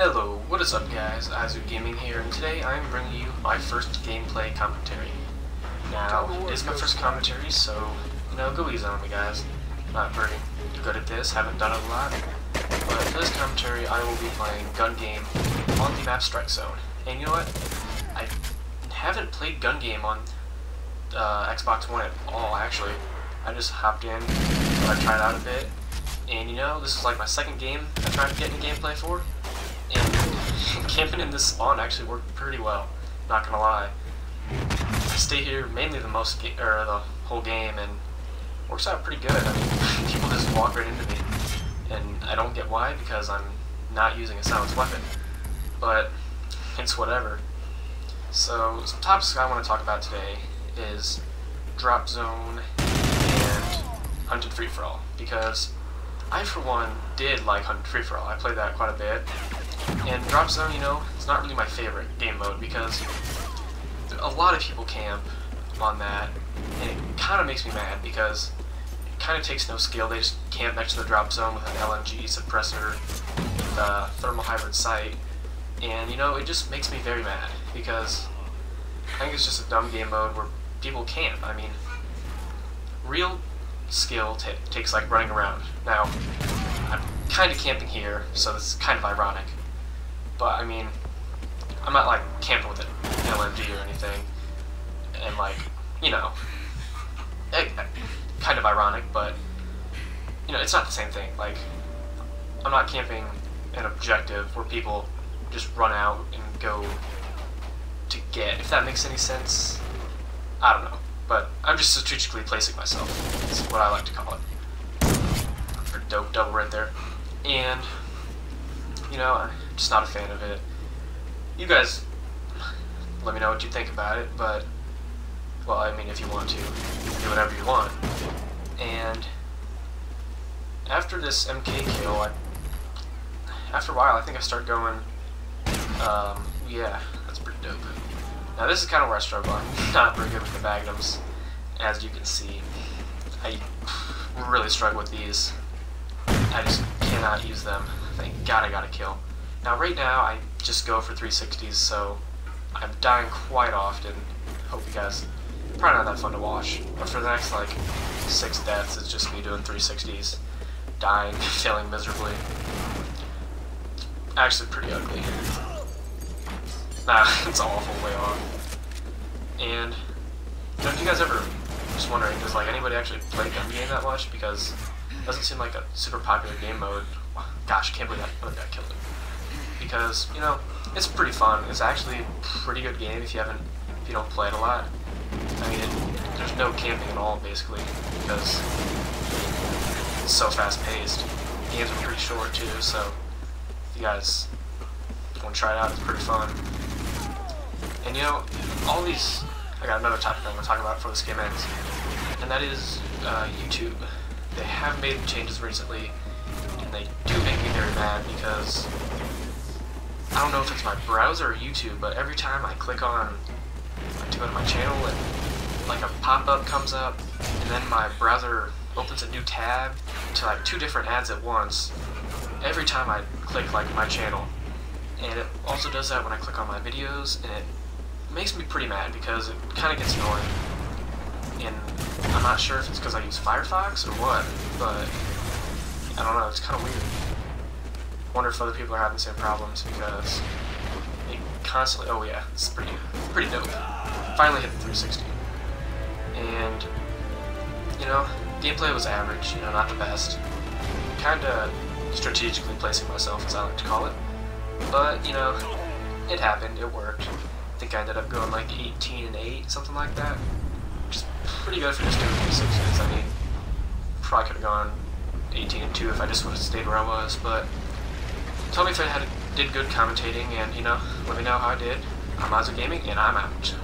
Hello, what is up guys, AzU Gaming here, and today I am bringing you my first gameplay commentary. Now, it is my first commentary, so, go easy on me guys. Not very good at this, haven't done it a lot, but for this commentary I will be playing Gun Game on the map Strike Zone. And you know what, I haven't played Gun Game on Xbox One at all actually. I just hopped in, so I tried out a bit, and this is like my second game I tried to get in gameplay for. And camping in this spawn actually worked pretty well, not gonna lie. I stay here mainly the whole game, and works out pretty good. I mean, people just walk right into me, and I don't get why, because I'm not using a silenced weapon, but it's whatever. So some topics I want to talk about today is drop zone and hunted free-for-all, because I for one did like hunted free-for-all. I played that quite a bit. And drop zone, it's not really my favorite game mode because a lot of people camp on that, and it kind of makes me mad because it kind of takes no skill. They just camp next to the drop zone with an LMG suppressor with a thermal hybrid sight, and it just makes me very mad because I think it's just a dumb game mode where people camp. I mean, real skill takes like running around. Now, I'm kind of camping here, so this is kind of ironic. But, I mean, I'm not, like, camping with an LMG or anything, and, like, kind of ironic, but, it's not the same thing. Like, I'm not camping an objective where people just run out and go to get, if that makes any sense. I don't know, but I'm just strategically placing myself. That's what I like to call it. Pretty dope double right there. And, I'm just not a fan of it. You guys let me know what you think about it, but, well, I mean, if you want to, do whatever you want. And after this MK kill, after a while, I think I start going, yeah, that's pretty dope. Now, this is kind of where I struggle. I'm not very good with the magnums, as you can see. I really struggle with these. I just cannot use them. Thank God I got a kill. Now right now I just go for 360s, so I'm dying quite often. Hope you guys, probably not that fun to watch. But for the next like 6 deaths, it's just me doing 360s, dying, failing miserably. Actually pretty ugly. Nah, it's awful way off. And don't you guys ever, just wondering, does like anybody actually play Gun Game that much? Because it doesn't seem like a super popular game mode. Gosh, can't believe that killed it. Because, it's pretty fun. It's actually a pretty good game if you don't play it a lot. I mean, there's no camping at all, basically, because it's so fast-paced. Games are pretty short, too, so if you guys want to try it out, it's pretty fun. And, all these... I got another topic I'm going to talk about before this game ends, and that is YouTube. They have made changes recently, and they do make me very mad because I don't know if it's my browser or YouTube, but every time I click on to go to my channel, and like a pop-up comes up, and then my browser opens a new tab to like 2 different ads at once every time I click like my channel, and it also does that when I click on my videos, and it makes me pretty mad because it kind of gets annoying, and I'm not sure if it's because I use Firefox or what, but I don't know, it's kind of weird. I wonder if other people are having the same problems because they constantly... Oh yeah, it's pretty dope. Finally hit the 360. And, gameplay was average, not the best. Kind of strategically placing myself, as I like to call it. But, it happened, it worked. I think I ended up going like 18 and 8, something like that. Which is pretty good for just doing 360s. I mean, probably could have gone 18 and 2 if I just would have stayed where I was, but tell me if I did good commentating, and let me know how I did. I'm AzU Gaming, and I'm out.